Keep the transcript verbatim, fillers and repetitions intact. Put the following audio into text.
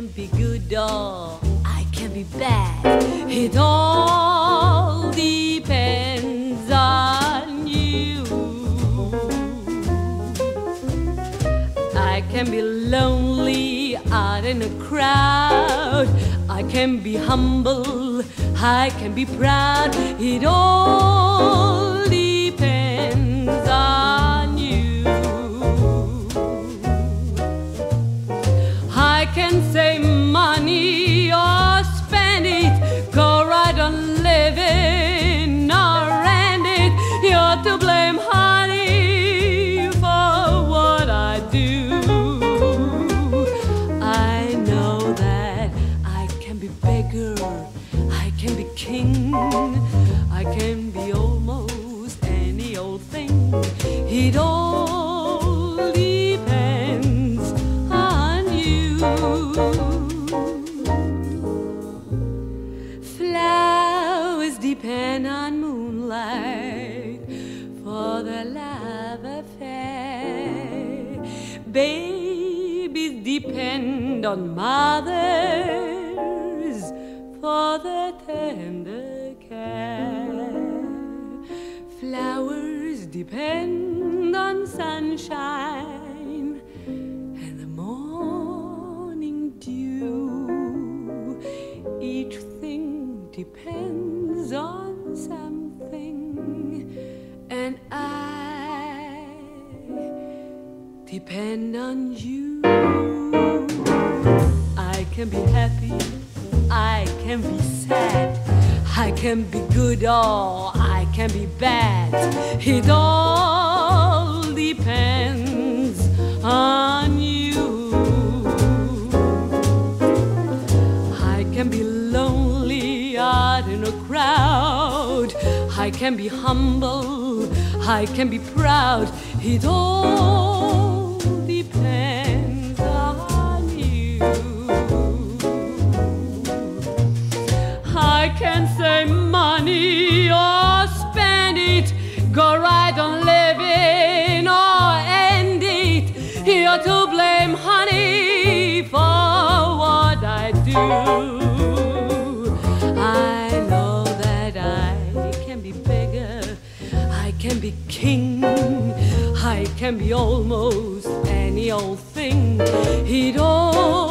can be good or I can be bad. It all depends on you. I can be lonely out in a crowd. I can be humble, I can be proud. It all depends on you. I can save money or spend it, go right on living or end it. You're to blame, honey, for what I do. I know that I can be beggar, I can be king, I can be almost any old thing. It all depends on you. Flowers depend on moonlight for the love affair. Babies depend on mothers for the tender care. Flowers depend on sunshine and the morning dew. Each thing depends on something, and I depend on you. I can be happy, I can be sad, I can be good or I can be bad. It all depends on you. I can be lonely out in a crowd, I can be humble, I can be proud. It all depends on you. Can save money or spend it, go right on living or end it. You're to blame, honey, for what I do. I know that I can be beggar, I can be king, I can be almost any old thing. It all